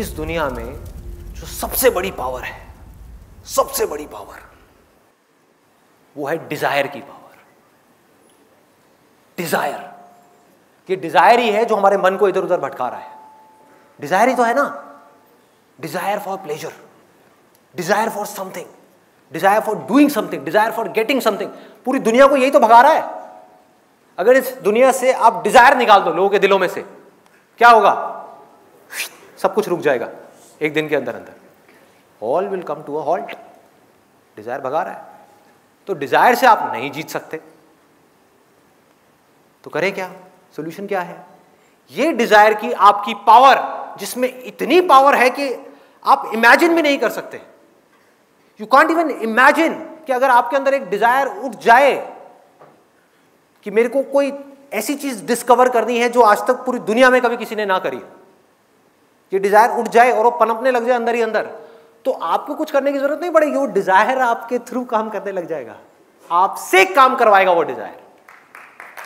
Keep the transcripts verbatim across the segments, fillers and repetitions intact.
इस दुनिया में जो सबसे बड़ी पावर है, सबसे बड़ी पावर वो है डिजायर की पावर। डिजायर, ये डिजायर ही है जो हमारे मन को इधर उधर भटका रहा है। डिजायर ही तो है ना, desire for pleasure, desire for something, desire for doing something, desire for getting something. पूरी दुनिया को यही तो भगा रहा है। अगर इस दुनिया से आप डिजायर निकाल दो लोगों के दिलों में से, क्या होगा? सब कुछ रुक जाएगा एक दिन के अंदर अंदर। All will come to a halt. Desire भगा रहा है, तो डिजायर से आप नहीं जीत सकते। तो करें क्या, सॉल्यूशन क्या है? ये डिजायर की आपकी पावर, जिसमें इतनी पावर है कि आप इमेजिन भी नहीं कर सकते। यू कांट इवन इमेजिन कि अगर आपके अंदर एक डिजायर उठ जाए कि मेरे को कोई ऐसी चीज डिस्कवर करनी है जो आज तक पूरी दुनिया में कभी किसी ने ना करी, ये डिजायर उठ जाए और वो पनपने लग जाए अंदर ही अंदर, तो आपको कुछ करने की जरूरत नहीं पड़ेगी। वो डिजायर आपके थ्रू काम करने लग जाएगा, आपसे काम करवाएगा वो डिजायर।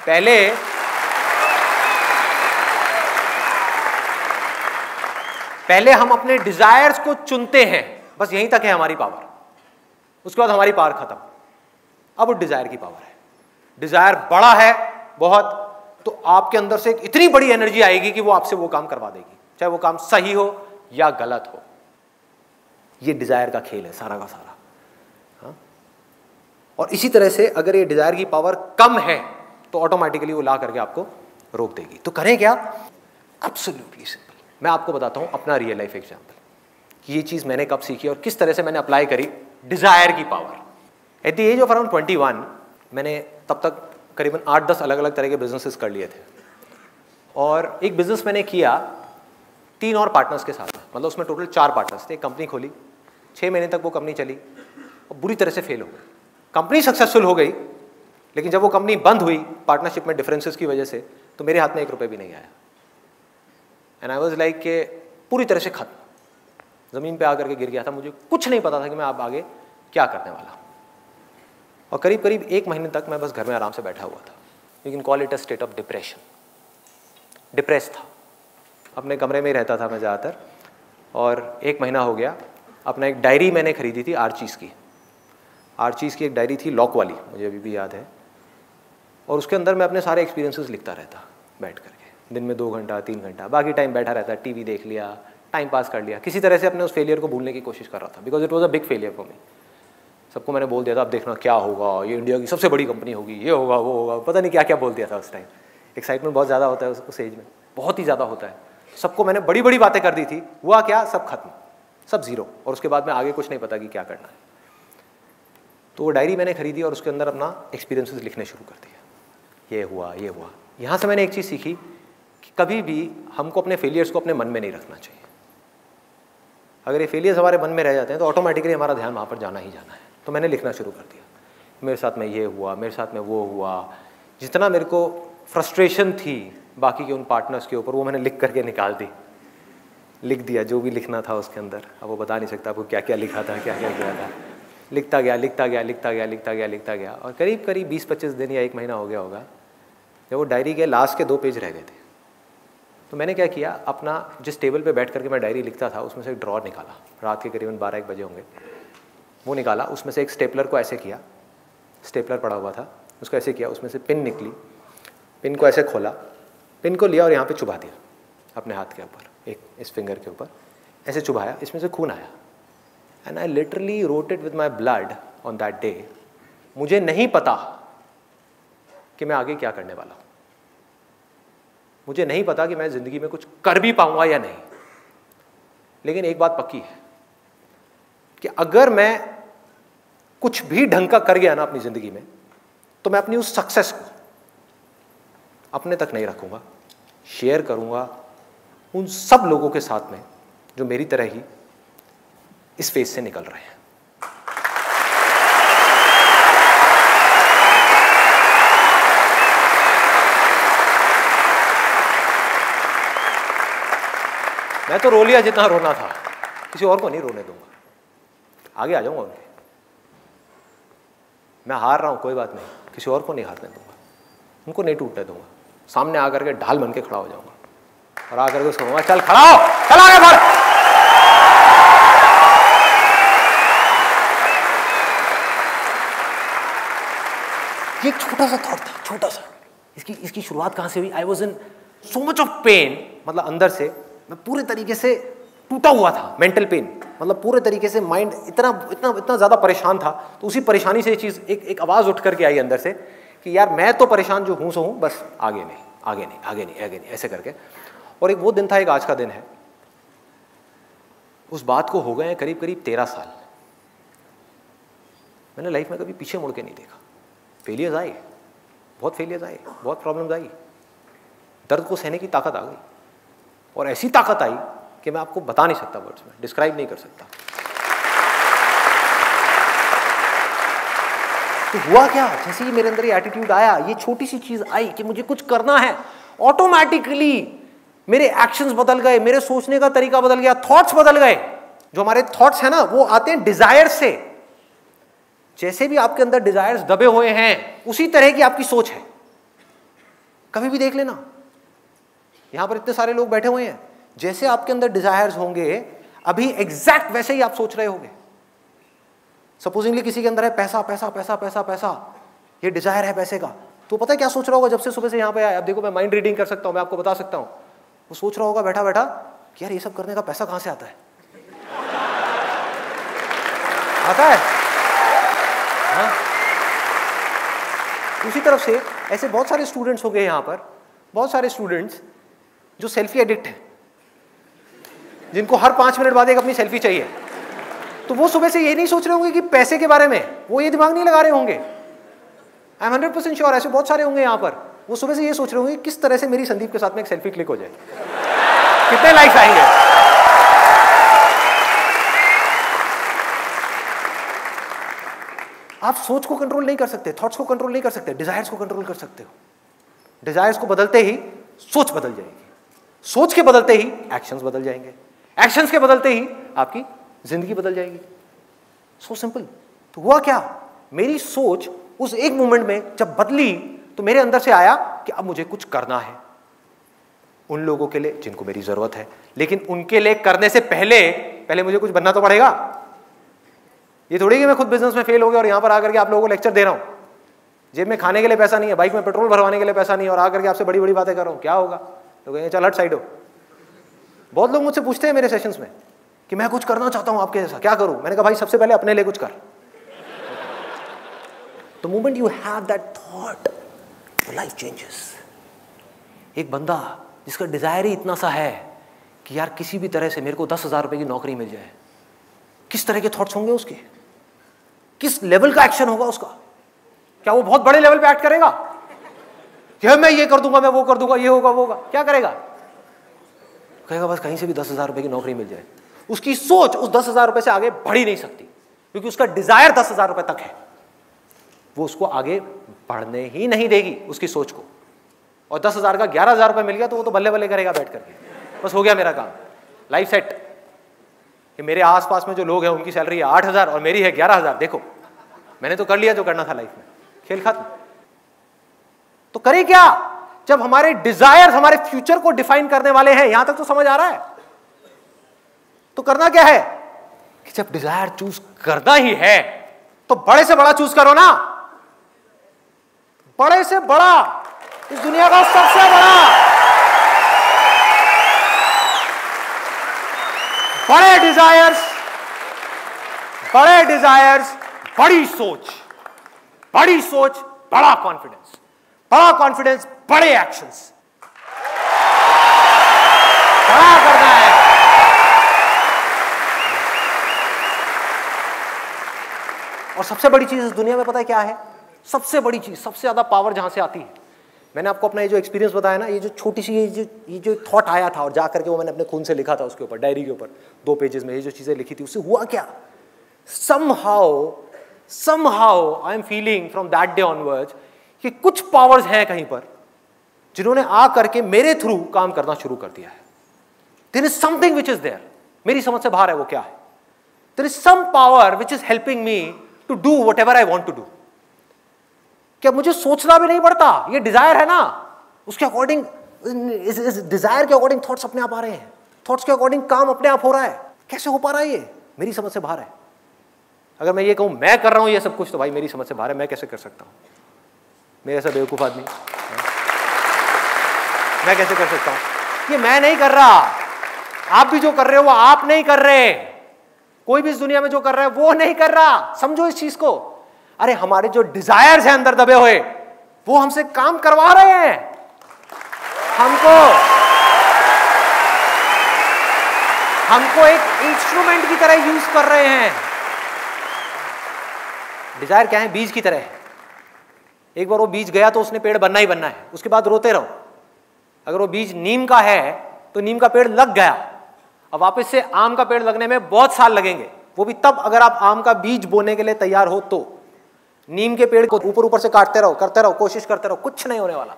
पहले पहले हम अपने डिजायर्स को चुनते हैं, बस यहीं तक है हमारी पावर। उसके बाद हमारी पावर खत्म। अब वो डिजायर की पावर है। डिजायर बड़ा है बहुत, तो आपके अंदर से इतनी बड़ी एनर्जी आएगी कि वो आपसे वो काम करवा देगी, चाहे वो काम सही हो या गलत हो। ये डिजायर का खेल है सारा का सारा। हाँ? और इसी तरह से अगर ये डिजायर की पावर कम है तो ऑटोमेटिकली वो ला करके आपको रोक देगी। तो करें क्या? Absolutely simple. मैं आपको बताता हूं अपना रियल लाइफ एग्जांपल कि ये चीज मैंने कब सीखी और किस तरह से मैंने अप्लाई करी डिजायर की power. At the age of around twenty one मैंने तब तक करीबन आठ दस अलग अलग तरह के बिजनेसेस कर लिए थे, और एक बिजनेस मैंने किया तीन और पार्टनर्स के साथ, मतलब उसमें टोटल चार पार्टनर्स थे। एक कंपनी खोली, छः महीने तक वो कंपनी चली और बुरी तरह से फेल हो गई। कंपनी सक्सेसफुल हो गई, लेकिन जब वो कंपनी बंद हुई पार्टनरशिप में डिफरेंसेस की वजह से, तो मेरे हाथ में एक रुपये भी नहीं आया। एंड आई वाज लाइक के पूरी तरह से खत्म, ज़मीन पे आकर के गिर गया था। मुझे कुछ नहीं पता था कि मैं आप आगे क्या करने वाला। और करीब करीब एक महीने तक मैं बस घर में आराम से बैठा हुआ था। You can call it a state of depression. Depress था, अपने कमरे में ही रहता था मैं ज़्यादातर। और एक महीना हो गया, अपना एक डायरी मैंने खरीदी थी आर्चीज़ की। आर्चीज़ की एक डायरी थी लॉक वाली, मुझे अभी भी याद है। और उसके अंदर मैं अपने सारे एक्सपीरियंसेस लिखता रहता बैठ करके, दिन में दो घंटा तीन घंटा बाकी टाइम बैठा रहता, टीवी देख लिया, टाइम पास कर लिया। किसी तरह से अपने उस फेलियर को भूलने की कोशिश कर रहा था, because it was a big failure for me. सबको मैंने बोल दिया था अब देखना क्या होगा, ये इंडिया की सबसे बड़ी कंपनी होगी, ये होगा वो होगा, पता नहीं क्या क्या बोल दिया था उस टाइम। एक्साइटमेंट बहुत ज़्यादा होता है उस एज में, बहुत ही ज़्यादा होता है। सबको मैंने बड़ी बड़ी बातें कर दी थी। हुआ क्या, सब खत्म, सब जीरो। और उसके बाद में आगे कुछ नहीं पता कि क्या करना है। तो वो डायरी मैंने खरीदी और उसके अंदर अपना एक्सपीरियंसेस लिखने शुरू कर दिया। ये हुआ, ये हुआ। यहाँ से मैंने एक चीज़ सीखी कि कभी भी हमको अपने फेलियर्स को अपने मन में नहीं रखना चाहिए। अगर ये फेलियर्स हमारे मन में रह जाते हैं तो ऑटोमेटिकली हमारा ध्यान वहाँ पर जाना ही जाना है। तो मैंने लिखना शुरू कर दिया, मेरे साथ में ये हुआ, मेरे साथ में वो हुआ। जितना मेरे को फ्रस्ट्रेशन थी बाकी के उन पार्टनर्स के ऊपर, वो मैंने लिख करके निकाल दी। लिख दिया जो भी लिखना था उसके अंदर। अब वो बता नहीं सकता आपको क्या क्या लिखा था, क्या क्या किया था। लिखता गया लिखता गया लिखता गया लिखता गया लिखता गया और करीब करीब बीस पच्चीस दिन या एक महीना हो गया होगा जब वो डायरी के लास्ट के दो पेज रह गए थे। तो मैंने क्या किया, अपना जिस टेबल पर बैठ करके मैं डायरी लिखता था उसमें से एक ड्रॉ निकाला, रात के करीबन बारह एक बजे होंगे, वो निकाला। उसमें से एक स्टेपलर को ऐसे किया, स्टेपलर पड़ा हुआ था, उसको ऐसे किया, उसमें से पिन निकली, पिन को ऐसे खोला, पिन को लिया और यहाँ पे चुभा दिया अपने हाथ के ऊपर, एक इस फिंगर के ऊपर ऐसे चुभाया, इसमें से खून आया। And I literally wrote it with my blood on that day. मुझे नहीं पता कि मैं आगे क्या करने वाला हूँ, मुझे नहीं पता कि मैं ज़िंदगी में कुछ कर भी पाऊँगा या नहीं, लेकिन एक बात पक्की है कि अगर मैं कुछ भी ढंग का कर गया ना अपनी ज़िंदगी में, तो मैं अपनी उस सक्सेस को अपने तक नहीं रखूँगा, शेयर करूँगा उन सब लोगों के साथ में जो मेरी तरह ही इस फेज से निकल रहे हैं। मैं तो रो लिया जितना रोना था, किसी और को नहीं रोने दूंगा, आगे आ जाऊंगा उनके। मैं हार रहा हूं, कोई बात नहीं, किसी और को नहीं हारने दूंगा, उनको नहीं टूटने दूंगा। सामने आकर के ढाल बन के खड़ा हो जाऊंगा और आकर के उसको कहूँगा चल खड़ा हो, चल आगे बढ़। एक छोटा सा थॉट था, छोटा सा। इसकी इसकी शुरुआत कहाँ से हुई? I was in so much of pain, मतलब अंदर से मैं पूरे तरीके से टूटा हुआ था, मेंटल पेन, मतलब पूरे तरीके से माइंड इतना इतना इतना ज़्यादा परेशान था। तो उसी परेशानी से ये चीज़ एक एक आवाज़ उठ करके आई अंदर से कि यार मैं तो परेशान जो हूँ सो हूँ, बस आगे नहीं आगे नहीं आगे नहीं आगे नहीं ऐसे करके। और एक वो दिन था, एक आज का दिन है। उस बात को हो गए हैं करीब करीब तेरह साल। मैंने लाइफ में कभी पीछे मुड़ के नहीं देखा। फेलियर्स आए, बहुत फेलियर्स आए, बहुत प्रॉब्लम्स आई, दर्द को सहने की ताकत आ गई, और ऐसी ताकत आई कि मैं आपको बता नहीं सकता, वर्ड्स में डिस्क्राइब नहीं कर सकता। तो हुआ क्या, जैसे ही मेरे अंदर ये एटीट्यूड आया, ये छोटी सी चीज आई कि मुझे कुछ करना है, ऑटोमेटिकली मेरे एक्शंस बदल गए, मेरे सोचने का तरीका बदल गया, थॉट्स बदल गए। जो हमारे थॉट्स हैं ना, वो आते हैं डिजायर से। जैसे भी आपके अंदर डिजायर्स दबे हुए हैं, उसी तरह की आपकी सोच है। कभी भी देख लेना, यहां पर इतने सारे लोग बैठे हुए हैं, जैसे आपके अंदर डिजायर्स होंगे अभी एग्जैक्ट वैसे ही आप सोच रहे होंगे। सपोजिंगली किसी के अंदर है पैसा पैसा पैसा पैसा पैसा, ये डिजायर है पैसे का, तो पता है क्या सोच रहा होगा जब से सुबह से यहां पे आया? अब देखो, मैं माइंड रीडिंग कर सकता हूं, मैं आपको बता सकता हूं। वो सोच रहा होगा बैठा बैठा कि यार ये सब करने का पैसा कहां से आता है? आता है हा? उसी तरफ से ऐसे बहुत सारे स्टूडेंट्स हो गए यहां पर, बहुत सारे स्टूडेंट्स जो सेल्फी एडिक्ट हैं, जिनको हर पांच मिनट बाद एक अपनी सेल्फी चाहिए। तो वो सुबह से ये नहीं सोच रहे होंगे कि पैसे के बारे में, वो ये दिमाग नहीं लगा रहे होंगे। I am hundred percent sure ऐसे बहुत सारे होंगे यहाँ पर। वो सुबह से ये सोच रहे होंगे किस तरह से मेरी संदीप के साथ में एक सेल्फी क्लिक हो जाए, कितने लाइक्स आएंगे। आप सोच को कंट्रोल नहीं कर सकते, थॉट्स को कंट्रोल नहीं कर सकते, डिजायर्स को कंट्रोल कर सकते हो। डिजायर्स को बदलते ही सोच बदल जाएगी, सोच के बदलते ही एक्शंस बदल जाएंगे, एक्शंस के बदलते ही आपकी जिंदगी बदल जाएगी। So simple. तो हुआ क्या, मेरी सोच उस एक मोमेंट में जब बदली, तो मेरे अंदर से आया कि अब मुझे कुछ करना है उन लोगों के लिए जिनको मेरी जरूरत है। लेकिन उनके लिए करने से पहले पहले मुझे कुछ बनना तो पड़ेगा। ये थोड़ी कि मैं खुद बिजनेस में फेल हो गया और यहां पर आकर के आप लोगों को लेक्चर दे रहा हूं, जेब में खाने के लिए पैसा नहीं है, बाइक में पेट्रोल भरवाने के लिए पैसा नहीं है, और आकर के आपसे बड़ी बड़ी बातें कर रहा हूं। क्या होगा? तो कहेंगे चल हट साइड हो। बहुत लोग मुझसे पूछते हैं मेरे सेशंस में कि मैं कुछ करना चाहता हूं आपके जैसा, क्या करूं? मैंने कहा भाई सबसे पहले अपने लिए कुछ कर। The moment you have that thought, life changes. एक बंदा जिसका डिजायर ही इतना सा है कि यार किसी भी तरह से मेरे को दस हजार रुपए की नौकरी मिल जाए, किस तरह के थॉट्स होंगे उसके, किस लेवल का एक्शन होगा उसका? क्या वो बहुत बड़े लेवल पे एक्ट करेगा? क्या मैं ये कर दूंगा, मैं वो कर दूंगा, ये होगा वो होगा? क्या करेगा? कहेगा बस कहीं से भी दस हजार रुपए की नौकरी मिल जाए। उसकी सोच उस दस हजार रुपए से आगे बढ़ ही नहीं सकती, क्योंकि उसका डिजायर दस हजार रुपए तक है। वो उसको आगे बढ़ने ही नहीं देगी उसकी सोच को। और दस हजार का ग्यारह हजार रुपये मिल गया तो वो तो बल्ले बल्ले करेगा बैठ करके, बस हो गया मेरा काम, लाइफ सेट। कि मेरे आसपास में जो लोग हैं उनकी सैलरी है आठ हजार और मेरी है ग्यारह हजार, देखो मैंने तो कर लिया जो करना था लाइफ में, खेल खत्म। तो करें क्या जब हमारे डिजायर्स हमारे फ्यूचर को डिफाइन करने वाले हैं? यहां तक तो समझ आ रहा है। तो करना क्या है कि जब डिजायर चूज करना ही है तो बड़े से बड़ा चूज करो ना, बड़े से बड़ा, इस दुनिया का सबसे बड़ा, बड़े डिजायर्स, बड़े डिजायर्स, बड़ी सोच, बड़ी सोच, बड़ा कॉन्फिडेंस, बड़ा कॉन्फिडेंस, बड़े एक्शंस। बड़ा करना है। और सबसे बड़ी चीज इस दुनिया में पता है क्या है? सबसे बड़ी चीज, सबसे ज्यादा पावर जहां से आती है, मैंने आपको अपना ये जो एक्सपीरियंस बताया ना, ये जो छोटी सी ये जो ये जो थॉट आया था और जा करके वो मैंने अपने खून से लिखा था उसके ऊपर, डायरी के ऊपर दो पेजेस में ये जो चीजें लिखी थी, उससे हुआ क्या, somehow somehow I am feeling from that day onwards कि कुछ पावर्स हैं कहीं पर जिन्होंने आ करके मेरे थ्रू काम करना शुरू कर दिया है। There is something which is there, मेरी समझ से बाहर है, वो क्या है? There is some power which is helping me to do whatever I want to do. क्या मुझे सोचना भी नहीं पड़ता, ये डिजायर है ना, उसके अकॉर्डिंग, इस, इस डिजायर के अकॉर्डिंग थॉट्स अपने आप आ रहे हैं, थॉट्स के अकॉर्डिंग काम अपने आप हो रहा है। कैसे हो पा रहा है ये? मेरी समझ से बाहर है। अगर मैं ये कहूं मैं कर रहा हूं ये सब कुछ, तो भाई मेरी समझ से बाहर है, मैं कैसे कर सकता हूं? मेरे ऐसा बेवकूफ आदमी मैं कैसे कर सकता हूं? ये मैं नहीं कर रहा, आप भी जो कर रहे हो वो आप नहीं कर रहे, कोई भी इस दुनिया में जो कर रहा है वो नहीं कर रहा। समझो इस चीज को। अरे हमारे जो डिजायर्स हैं अंदर दबे हुए वो हमसे काम करवा रहे हैं हमको, हमको एक इंस्ट्रूमेंट की तरह यूज कर रहे हैं। डिजायर क्या है? बीज की तरह है। एक बार वो बीज गया तो उसने पेड़ बनना ही बनना है, उसके बाद रोते रहो। अगर वो बीज नीम का है तो नीम का पेड़ लग गया, अब वापस से आम का पेड़ लगने में बहुत साल लगेंगे, वो भी तब अगर आप आम का बीज बोने के लिए तैयार हो तो। नीम के पेड़ को ऊपर ऊपर से काटते रहो, करते रहो, कोशिश करते रहो, कुछ नहीं होने वाला।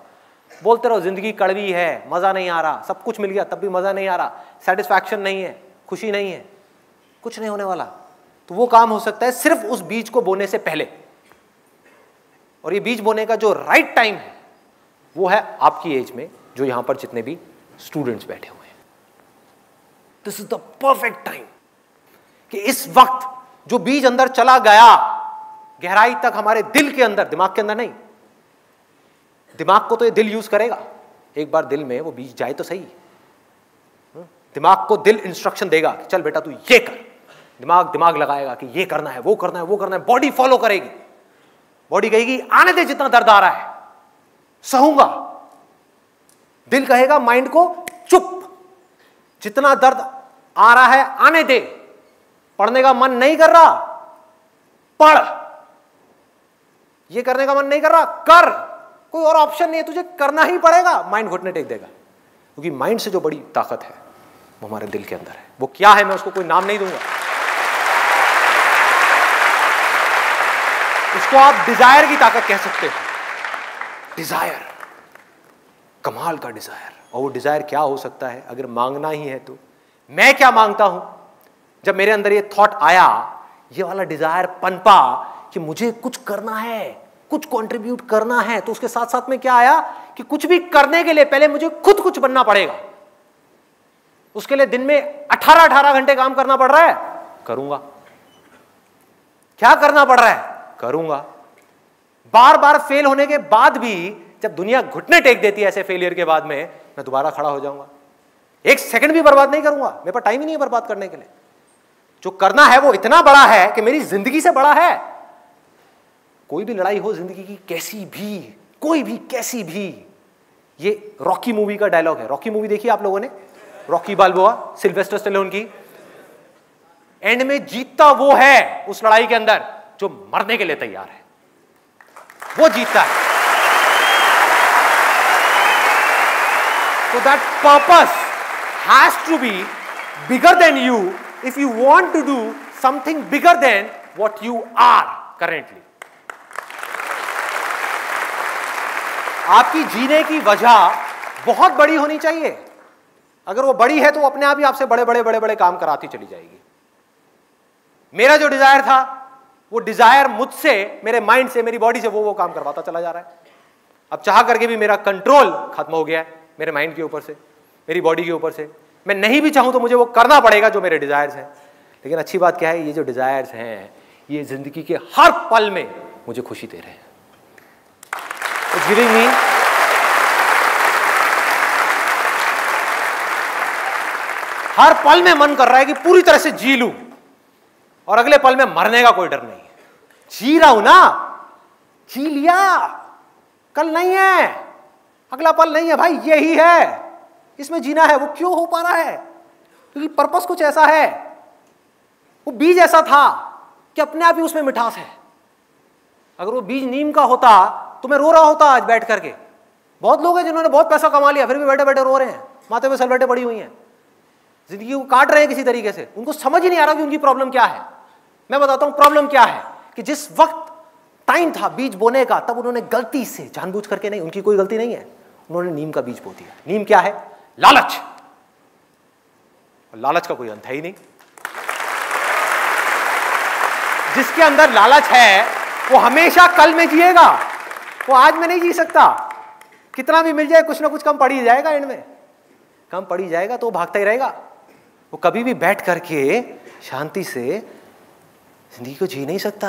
बोलते रहो जिंदगी कड़वी है, मज़ा नहीं आ रहा, सब कुछ मिल गया तब भी मज़ा नहीं आ रहा, सेटिस्फैक्शन नहीं है, खुशी नहीं है, कुछ नहीं होने वाला। तो वो काम हो सकता है सिर्फ उस बीज को बोने से पहले। और ये बीज बोने का जो राइट टाइम है वो है आपकी एज में, जो यहां पर जितने भी स्टूडेंट्स बैठे हुए हैं। This is the perfect time कि इस वक्त जो बीज अंदर चला गया गहराई तक हमारे दिल के अंदर, दिमाग के अंदर नहीं, दिमाग को तो ये दिल यूज करेगा, एक बार दिल में वो बीज जाए तो सही। दिमाग को दिल इंस्ट्रक्शन देगा कि चल बेटा तू ये कर, दिमाग दिमाग लगाएगा कि ये करना है, वो करना है, वो करना है। बॉडी फॉलो करेगी, बॉडी कहेगी आने दे, जितना दर्द आ रहा है सहूंगा। दिल कहेगा माइंड को चुप, जितना दर्द आ रहा है आने दे, पढ़ने का मन नहीं कर रहा पढ़, ये करने का मन नहीं कर रहा कर, कोई और ऑप्शन नहीं है, तुझे करना ही पड़ेगा। माइंड घुटने टेक देगा, क्योंकि माइंड से जो बड़ी ताकत है वो हमारे दिल के अंदर है। वो क्या है मैं उसको कोई नाम नहीं दूंगा, उसको आप डिजायर की ताकत कह सकते हो। डिजायर, कमाल का डिजायर। और वो डिजायर क्या हो सकता है अगर मांगना ही है तो? मैं क्या मांगता हूं? जब मेरे अंदर ये थॉट आया, ये वाला डिजायर पनपा कि मुझे कुछ करना है, कुछ कंट्रीब्यूट करना है, तो उसके साथ साथ में क्या आया कि कुछ भी करने के लिए पहले मुझे खुद कुछ बनना पड़ेगा। उसके लिए दिन में अठारह अठारह घंटे काम करना पड़ रहा है, करूंगा। क्या करना पड़ रहा है, करूंगा। बार बार फेल होने के बाद भी जब दुनिया घुटने टेक देती है ऐसे फेलियर के बाद में, मैं दोबारा खड़ा हो जाऊंगा, एक सेकंड भी बर्बाद नहीं करूंगा, मेरे पास टाइम ही नहीं है बर्बाद करने के लिए। जो करना है वो इतना बड़ा है कि मेरी जिंदगी से बड़ा है। कोई भी लड़ाई हो जिंदगी की, कैसी भी, कोई भी कैसी भी, ये रॉकी मूवी का डायलॉग है। रॉकी मूवी देखी आप लोगों ने? रॉकी बाल्बोआ, सिल्वेस्टर स्टैलोन की। एंड में जीतता वो है उस लड़ाई के अंदर जो मरने के लिए तैयार है, वो जीतता है। तो that purpose has to be bigger than you if you want to do something bigger than what you are currently. आपकी जीने की वजह बहुत बड़ी होनी चाहिए। अगर वो बड़ी है तो वो अपने आप ही आपसे बड़े बड़े बड़े बड़े काम कराती चली जाएगी। मेरा जो डिजायर था वो डिजायर मुझसे, मेरे माइंड से, मेरी बॉडी से वो वो काम करवाता चला जा रहा है। अब चाह करके भी मेरा कंट्रोल खत्म हो गया है, मेरे माइंड के ऊपर से, मेरी बॉडी के ऊपर से। मैं नहीं भी चाहूँ तो मुझे वो करना पड़ेगा जो मेरे डिजायर्स हैं। लेकिन अच्छी बात क्या है, ये जो डिजायर्स हैं ये जिंदगी के हर पल में मुझे खुशी दे रहे हैं। इट्स गिविंग मी हर पल में मन कर रहा है कि पूरी तरह से जी लूं और अगले पल में मरने का कोई डर नहीं है। जी रहा हूं ना, जी लिया, कल नहीं है, अगला पल नहीं है भाई, यही है, इसमें जीना है। वो क्यों हो पा रहा है? क्योंकि पर्पस कुछ ऐसा है, वो बीज ऐसा था कि अपने आप ही उसमें मिठास है। अगर वो बीज नीम का होता तो मैं रो रहा होता आज बैठ करके। बहुत लोग हैं जिन्होंने बहुत पैसा कमा लिया फिर भी बैठे बैठे रो रहे हैं, माथे पे सलवटें पड़ी हुई हैं, जिंदगी को काट रहे हैं किसी तरीके से। उनको समझ ही नहीं आ रहा कि उनकी प्रॉब्लम क्या है। मैं बताता हूं प्रॉब्लम क्या है कि जिस वक्त टाइम था बीज बोने का तब उन्होंने गलती से, जानबूझ करके नहीं, उनकी कोई गलती नहीं है, उन्होंने नीम का बीज बो दिया। नीम क्या है? लालच। और लालच का कोई अंत है ही नहीं। जिसके अंदर लालच है वो हमेशा कल में जिएगा, वो आज में नहीं जी सकता। कितना भी मिल जाए कुछ ना कुछ कम पड़ ही जाएगा, एंड में कम पड़ ही जाएगा, तो वो भागता ही रहेगा। वो कभी भी बैठ करके शांति से जिंदगी को जी नहीं सकता।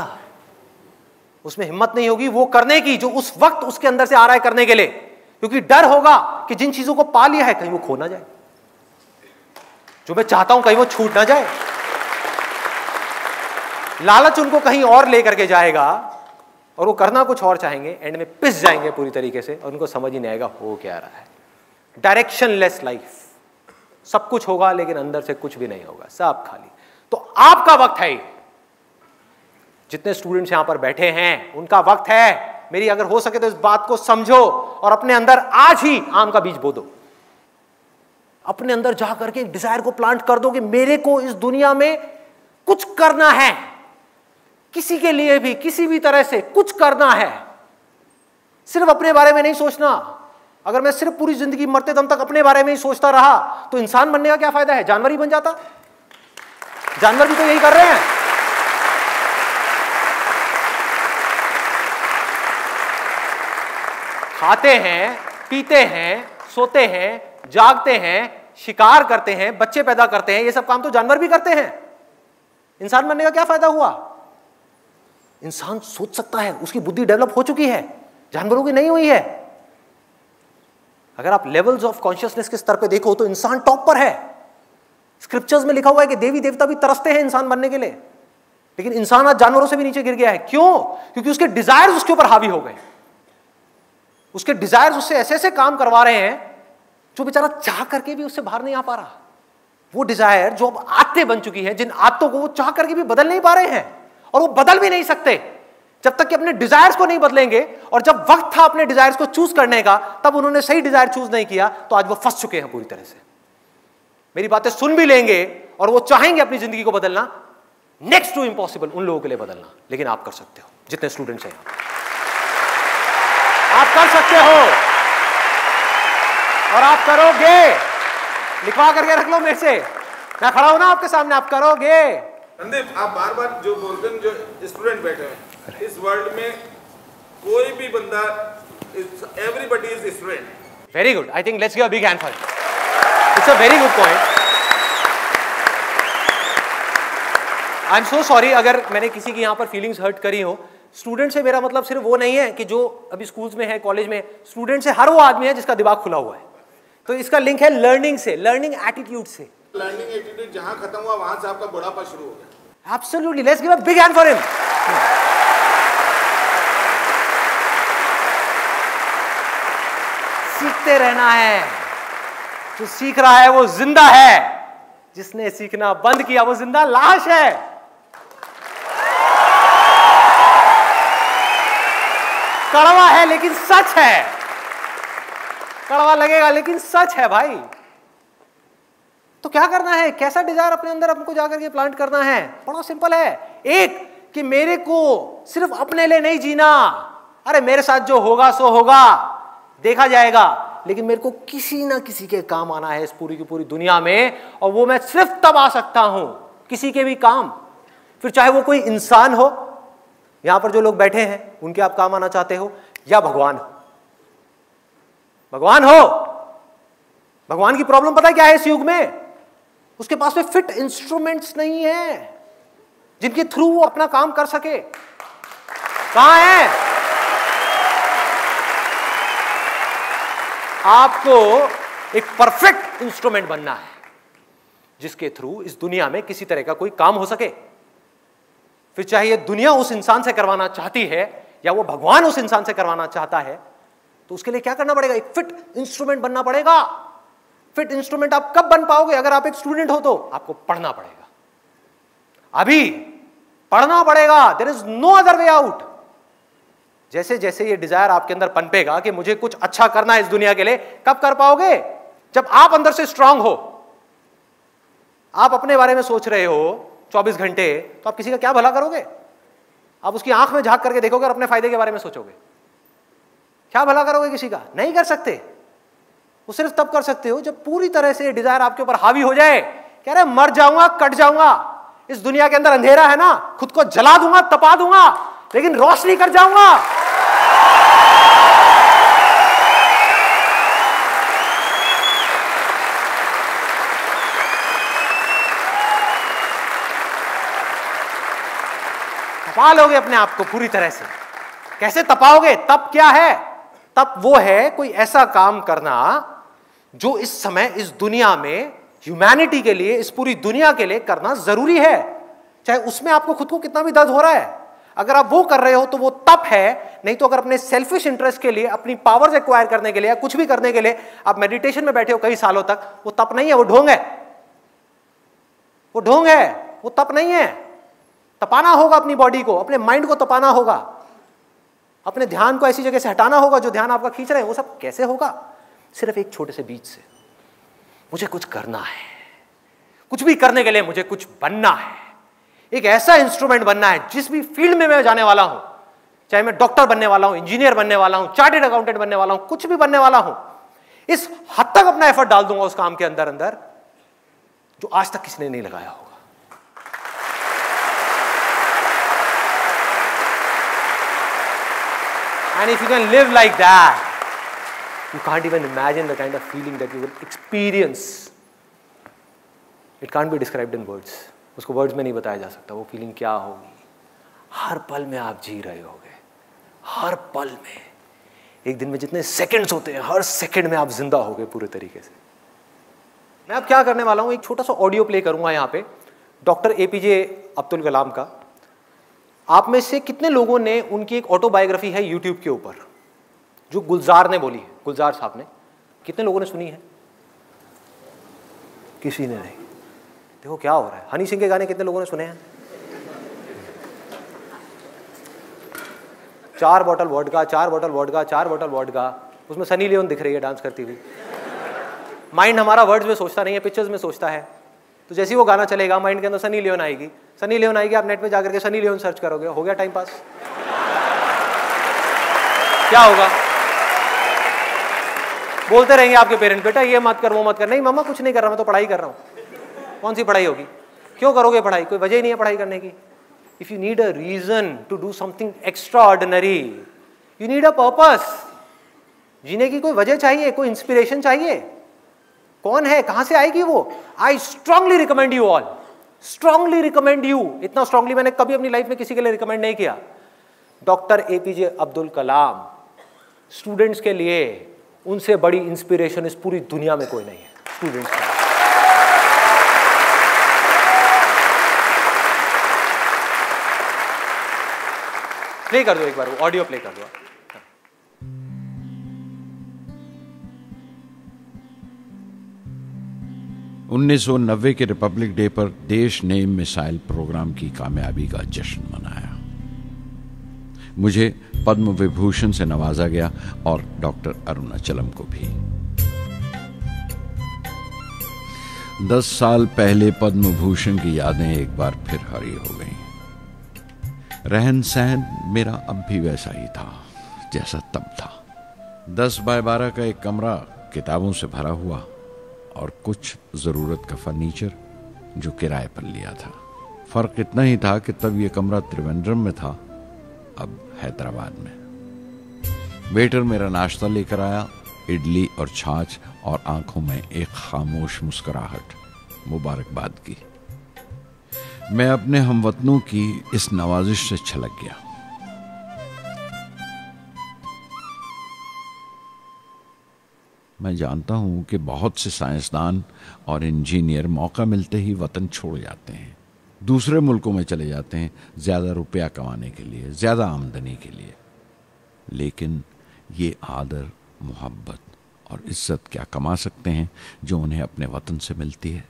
उसमें हिम्मत नहीं होगी वो करने की जो उस वक्त उसके अंदर से आ रहा है करने के लिए, क्योंकि डर होगा कि जिन चीजों को पा लिया है कहीं वो खो ना जाए, जो मैं चाहता हूं कहीं वो छूट ना जाए, लालच उनको कहीं और लेकर के जाएगा और वो करना कुछ और चाहेंगे, एंड में पिस जाएंगे पूरी तरीके से और उनको समझ ही नहीं आएगा हो क्या रहा है। डायरेक्शनलेस लाइफ, सब कुछ होगा लेकिन अंदर से कुछ भी नहीं होगा, सब खाली। तो आपका वक्त है, जितने स्टूडेंट्स यहां पर बैठे हैं उनका वक्त है, मेरी अगर हो सके तो इस बात को समझो और अपने अंदर आज ही आम का बीज बो दो। अपने अंदर जा करके एक डिजायर को प्लांट कर दो कि मेरे को इस दुनिया में कुछ करना है, किसी के लिए भी किसी भी तरह से कुछ करना है। सिर्फ अपने बारे में नहीं सोचना। अगर मैं सिर्फ पूरी जिंदगी मरते दम तक अपने बारे में ही सोचता रहा तो इंसान बनने का क्या फायदा है, जानवर ही बन जाता। जानवर भी तो यही कर रहे हैं। खाते हैं, पीते हैं, सोते हैं, जागते हैं, शिकार करते हैं, बच्चे पैदा करते हैं, ये सब काम तो जानवर भी करते हैं। इंसान बनने का क्या फायदा हुआ। इंसान सोच सकता है, उसकी बुद्धि डेवलप हो चुकी है, जानवरों की नहीं हुई है। अगर आप लेवल्स ऑफ कॉन्शियसनेस के स्तर पे देखो तो इंसान टॉप पर है। स्क्रिप्चर्स में लिखा हुआ है कि देवी देवता भी तरसते हैं इंसान बनने के लिए, लेकिन इंसान आज जानवरों से भी नीचे गिर गया है। क्यों? क्योंकि उसके डिजायर्स उसके ऊपर हावी हो गए। उसके डिजायर्स उससे ऐसे ऐसे काम करवा रहे हैं जो बेचारा चाह करके भी उससे बाहर नहीं आ पा रहा। वो डिजायर जो अब आदतें बन चुकी हैं, जिन आदतों को वो चाह करके भी बदल नहीं पा रहे हैं, और वो बदल भी नहीं सकते जब तक कि अपने डिजायर्स को नहीं बदलेंगे। और जब वक्त था अपने डिजायर्स को चूज करने का, तब उन्होंने सही डिजायर चूज नहीं किया, तो आज वो फंस चुके हैं पूरी तरह से। मेरी बातें सुन भी लेंगे और वो चाहेंगे अपनी जिंदगी को बदलना, नेक्स्ट टू इम्पॉसिबल उन लोगों के लिए बदलना, लेकिन आप कर सकते हो। जितने स्टूडेंट्स हैं आप कर सकते हो और आप करोगे। लिखवा करके रख लो मेरे से, मैं खड़ा हूं ना आपके सामने, आप करोगे। संदीप, आप बार बार जो बोलते हैं, जो स्टूडेंट बैठे हैं इस वर्ल्ड में, कोई भी बंदा, everybody is student. Very good. I think let's give a big hand for it. It's a very good point. I am so sorry अगर मैंने किसी की यहाँ पर फीलिंग्स हर्ट करी हो। स्टूडेंट से मेरा मतलब सिर्फ वो नहीं है कि जो अभी स्कूल्स में है, कॉलेज में, स्टूडेंट से हर वो आदमी है जिसका दिमाग खुला हुआ है। तो इसका लिंक है लर्निंग से, लर्निंग एटीट्यूड से। लर्निंग एटीट्यूड जहाँ खत्म हुआ वहां से आपका बुढ़ापा शुरू हो गया। Absolutely. Let's give a big hand for him. सीखते रहना है। जो सीख रहा है वो जिंदा है, जिसने सीखना बंद किया वो जिंदा लाश है। कड़वा है लेकिन सच है। कड़वा लगेगा लेकिन सच है भाई। तो क्या करना है, कैसा डिजायर अपने अंदर हमको जाकर के प्लांट करना है? बड़ा सिंपल है। एक कि मेरे को सिर्फ अपने लिए नहीं जीना। अरे मेरे साथ जो होगा सो होगा, देखा जाएगा, लेकिन मेरे को किसी ना किसी के काम आना है इस पूरी की पूरी दुनिया में, और वो मैं सिर्फ तब आ सकता हूं किसी के भी काम, फिर चाहे वो कोई इंसान हो, यहां पर जो लोग बैठे हैं उनके आप काम आना चाहते हो, या भगवान हो। भगवान हो। भगवान की प्रॉब्लम पता है क्या है इस युग में? उसके पास में फिट इंस्ट्रूमेंट्स नहीं है जिनके थ्रू वो अपना काम कर सके। कहां है? आपको एक परफेक्ट इंस्ट्रूमेंट बनना है जिसके थ्रू इस दुनिया में किसी तरह का कोई काम हो सके, फिर चाहे ये दुनिया उस इंसान से करवाना चाहती है या वो भगवान उस इंसान से करवाना चाहता है। तो उसके लिए क्या करना पड़ेगा? एक फिट इंस्ट्रूमेंट बनना पड़ेगा। फिट इंस्ट्रूमेंट आप कब बन पाओगे? अगर आप एक स्टूडेंट हो तो आपको पढ़ना पड़ेगा, अभी पढ़ना पड़ेगा। There is no other way out. जैसे जैसे ये डिजायर आपके अंदर पनपेगा कि मुझे कुछ अच्छा करना है इस दुनिया के लिए, कब कर पाओगे? जब आप अंदर से स्ट्रांग हो। आप अपने बारे में सोच रहे हो चौबीस घंटे, तो आप किसी का क्या भला करोगे? आप उसकी आंख में झांक करके देखोगे और अपने फायदे के बारे में सोचोगे, क्या भला करोगे किसी का? नहीं कर सकते। वो सिर्फ तब कर सकते हो जब पूरी तरह से डिजायर आपके ऊपर हावी हो जाए। कह रहे मर जाऊंगा, कट जाऊंगा, इस दुनिया के अंदर अंधेरा है ना, खुद को जला दूंगा, तपा दूंगा, लेकिन रोशनी कर जाऊंगा। तपा लोगे अपने आप को पूरी तरह से। कैसे तपाओगे? तप क्या है? तप वो है कोई ऐसा काम करना जो इस समय इस दुनिया में ह्यूमैनिटी के लिए, इस पूरी दुनिया के लिए करना जरूरी है, चाहे उसमें आपको खुद को कितना भी दर्द हो रहा है। अगर आप वो कर रहे हो तो वो तप है। नहीं तो अगर अपने सेल्फिश इंटरेस्ट के लिए, अपनी पावर्स एक्वायर करने के लिए, कुछ भी करने के लिए आप मेडिटेशन में बैठे हो कई सालों तक, वो तप नहीं है, वो ढोंग है, वो ढोंग है, वो तप नहीं है। तपाना होगा अपनी बॉडी को, अपने माइंड को तपाना होगा, अपने ध्यान को ऐसी जगह से हटाना होगा जो ध्यान आपका खींच रहे हैं। वो सब कैसे होगा? सिर्फ एक छोटे से बीज से। मुझे कुछ करना है, कुछ भी करने के लिए मुझे कुछ बनना है, एक ऐसा इंस्ट्रूमेंट बनना है जिस भी फील्ड में मैं जाने वाला हूं, चाहे मैं डॉक्टर बनने वाला हूं, इंजीनियर बनने वाला हूं, चार्टेड अकाउंटेंट बनने वाला हूं, कुछ भी बनने वाला हूं, इस हद तक अपना एफर्ट डाल दूंगा उस काम के अंदर अंदर जो आज तक किसी ने नहीं लगाया होगा। And if you can live like that, you can't even imagine the kind of feeling that you will experience. It can't be described in words. उसको वर्ड्स में नहीं बताया जा सकता वो फीलिंग क्या होगी। हर पल में आप जी रहे होगे, हर पल में। एक दिन में जितने सेकंड्स होते हैं, हर सेकंड में आप जिंदा होगे पूरे तरीके से। मैं अब क्या करने वाला हूँ, एक छोटा सा ऑडियो प्ले करूँगा यहाँ पे, doctor A P J Abdul Kalam का। आप में से कितने लोगों ने, उनकी एक ऑटोबायोग्राफी है यूट्यूब के ऊपर जो गुलजार ने बोली है, गुलजार साहब ने, कितने लोगों ने सुनी है? किसी ने नहीं। देखो क्या हो रहा है। हनी सिंह के गाने कितने लोगों ने सुने हैं? चार बोतल वोडका, चार बोतल वोडका, चार बोतल वोडका, उसमें सनी लियोन दिख रही है डांस करती हुई। माइंड हमारा वर्ड्स में सोचता नहीं है, पिक्चर्स में सोचता है। तो जैसे ही वो गाना चलेगा माइंड के अंदर सनी लियोन आएगी, सनी लियोन आएगी, आप नेट पे जाकर के सनी लियोन सर्च करोगे, हो गया टाइम पास। क्या होगा? बोलते रहेंगे आपके पेरेंट, बेटा ये मत कर, वो मत कर। नहीं मम्मा कुछ नहीं कर रहा, मैं तो पढ़ाई कर रहा हूँ। कौन सी पढ़ाई होगी? क्यों करोगे पढ़ाई? कोई वजह ही नहीं है पढ़ाई करने की। If you need a reason to do something extraordinary, you need a purpose. जीने की कोई वजह चाहिए, कोई इंस्पिरेशन चाहिए। कौन है, कहां से आएगी वो? I strongly recommend you all, strongly recommend you. इतना स्ट्रांगली मैंने कभी अपनी लाइफ में किसी के लिए रिकमेंड नहीं किया। Doctor APJ Abdul Kalam students के लिए, उनसे बड़ी इंस्पिरेशन इस पूरी दुनिया में कोई नहीं है स्टूडेंट्स के लिए। प्ले कर दो एक बार, ऑडियो प्ले कर दो। उन्नीस सौ नब्बे के रिपब्लिक डे पर देश ने मिसाइल प्रोग्राम की कामयाबी का जश्न मनाया। मुझे पद्म विभूषण से नवाजा गया और डॉक्टर अरुणाचलम को भी। दस साल पहले पद्म भूषण की यादें एक बार फिर हरी हो गईं। रहन सहन मेरा अब भी वैसा ही था जैसा तब था। दस बाय बारह का एक कमरा किताबों से भरा हुआ और कुछ ज़रूरत का फर्नीचर जो किराए पर लिया था। फ़र्क इतना ही था कि तब ये कमरा त्रिवेंद्रम में था, अब हैदराबाद में। वेटर मेरा नाश्ता लेकर आया, इडली और छाछ, और आंखों में एक खामोश मुस्कुराहट मुबारकबाद की। मैं अपने हमवतनों की इस नवाजिश से छलक गया। मैं जानता हूं कि बहुत से साइंसदान और इंजीनियर मौका मिलते ही वतन छोड़ जाते हैं, दूसरे मुल्कों में चले जाते हैं ज़्यादा रुपया कमाने के लिए, ज़्यादा आमदनी के लिए। लेकिन ये आदर, मोहब्बत और इज्जत क्या कमा सकते हैं जो उन्हें अपने वतन से मिलती है।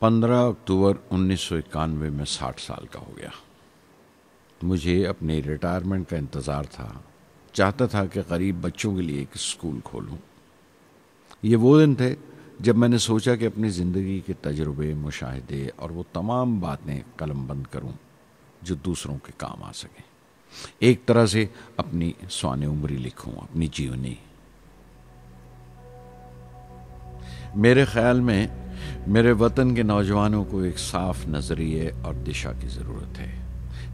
पंद्रह अक्टूबर उन्नीस सौ इक्यानवे में साठ साल का हो गया। मुझे अपने रिटायरमेंट का इंतज़ार था। चाहता था कि गरीब बच्चों के लिए एक स्कूल खोलूं। ये वो दिन थे जब मैंने सोचा कि अपनी ज़िंदगी के तजुर्बे, मुशाहिदे और वो तमाम बातें कलमबंद करूं जो दूसरों के काम आ सकें। एक तरह से अपनी स्वाने उम्री लिखूं, अपनी जीवनी। मेरे ख्याल में मेरे वतन के नौजवानों को एक साफ नज़रिए और दिशा की ज़रूरत है।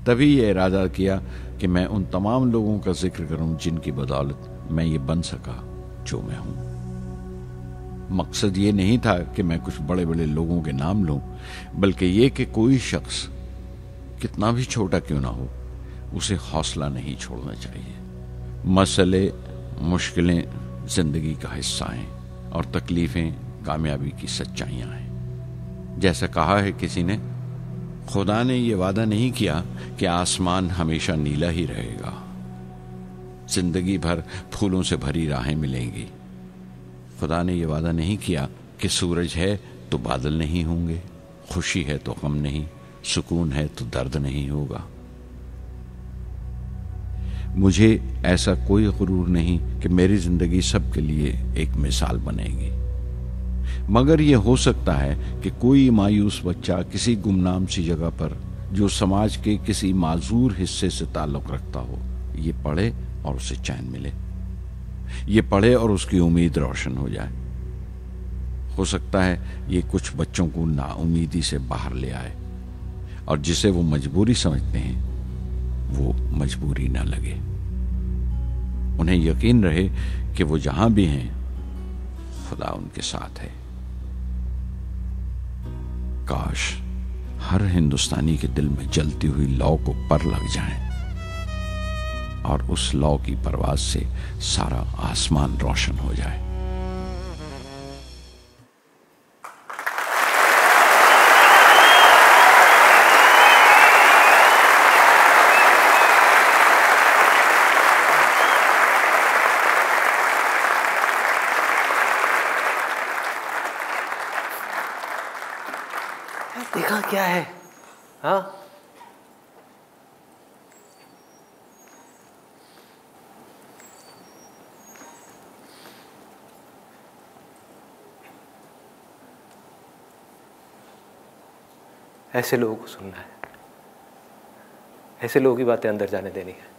तभी ये इरादा किया कि मैं उन तमाम लोगों का जिक्र करूं जिनकी बदौलत मैं ये बन सका जो मैं हूं। मकसद ये नहीं था कि मैं कुछ बड़े बड़े लोगों के नाम लूं, बल्कि ये कि कोई शख्स कितना भी छोटा क्यों ना हो, उसे हौसला नहीं छोड़ना चाहिए। मसले, मुश्किलें जिंदगी का हिस्सा हैं और तकलीफें कामयाबी की सच्चाइयां हैं। जैसा कहा है किसी ने, खुदा ने यह वादा नहीं किया कि आसमान हमेशा नीला ही रहेगा। जिंदगी भर फूलों से भरी राहें मिलेंगी। खुदा ने यह वादा नहीं किया कि सूरज है तो बादल नहीं होंगे, खुशी है तो गम नहीं, सुकून है तो दर्द नहीं होगा। मुझे ऐसा कोई गुरूर नहीं कि मेरी जिंदगी सबके लिए एक मिसाल बनेगी, मगर यह हो सकता है कि कोई मायूस बच्चा किसी गुमनाम सी जगह पर, जो समाज के किसी माजूर हिस्से से ताल्लुक रखता हो, ये पढ़े और उसे चैन मिले, ये पढ़े और उसकी उम्मीद रोशन हो जाए। हो सकता है ये कुछ बच्चों को नाउमीदी से बाहर ले आए और जिसे वो मजबूरी समझते हैं वो मजबूरी ना लगे। उन्हें यकीन रहे कि वो जहां भी हैं खुदा उनके साथ है। काश हर हिंदुस्तानी के दिल में जलती हुई लौ को पर लग जाए और उस लौ की परवाज से सारा आसमान रोशन हो जाए। देखा क्या है? हाँ, ऐसे लोगों को सुनना है, ऐसे लोगों की बातें अंदर जाने देनी है।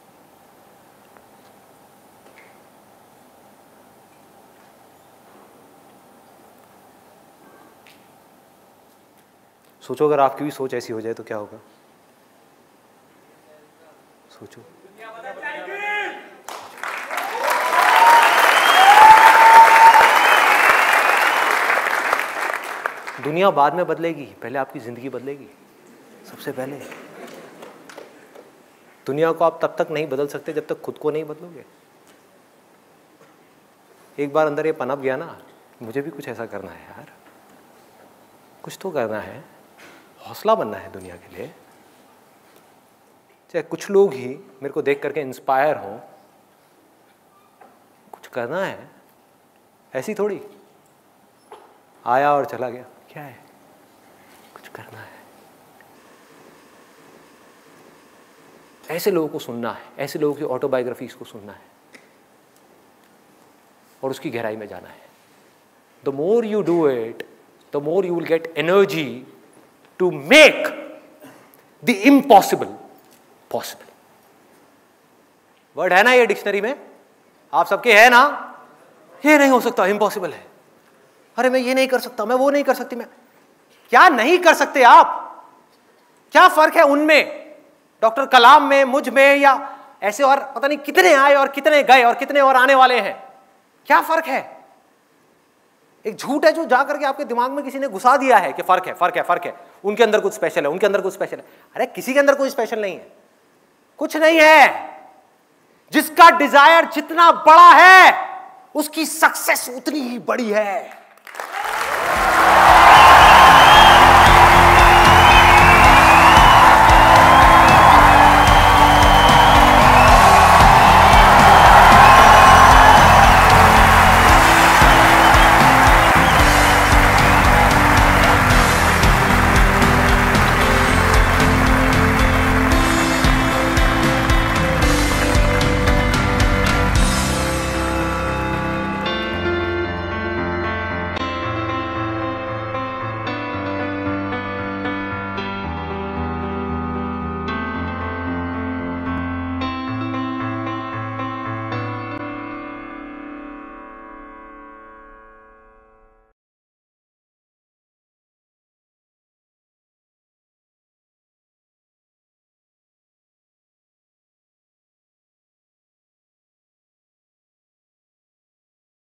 सोचो अगर आपकी भी सोच ऐसी हो जाए तो क्या होगा। सोचो। दुनिया बाद में बदलेगी, पहले आपकी जिंदगी बदलेगी। सबसे पहले दुनिया को आप तब तक नहीं बदल सकते जब तक खुद को नहीं बदलोगे। एक बार अंदर ये पनप गया ना, मुझे भी कुछ ऐसा करना है यार, कुछ तो करना है, हौसला बनना है दुनिया के लिए। चाहे कुछ लोग ही मेरे को देख करके इंस्पायर हों, कुछ करना है, ऐसी थोड़ी आया और चला गया। क्या है? कुछ करना है। ऐसे लोगों को सुनना है, ऐसे लोगों की ऑटोबायोग्राफीज को सुनना है और उसकी गहराई में जाना है। The more you do it, the more you will get energy to make the impossible possible. Word है ना ये डिक्शनरी में, आप सबके है ना। ये नहीं हो सकता, इम्पॉसिबल है। अरे मैं ये नहीं कर सकता, मैं वो नहीं कर सकती, मैं क्या नहीं कर सकते आप। क्या फर्क है उनमें, डॉक्टर कलाम में, मुझ में, या ऐसे और पता नहीं कितने आए और कितने गए और कितने और आने वाले हैं। क्या फर्क है? एक झूठ है जो जाकर के आपके दिमाग में किसी ने घुसा दिया है कि फर्क है, फर्क है, फर्क है, उनके अंदर कुछ स्पेशल है, उनके अंदर कुछ स्पेशल है। अरे किसी के अंदर कोई स्पेशल नहीं है, कुछ नहीं है। जिसका डिजायर जितना बड़ा है उसकी सक्सेस उतनी ही बड़ी है।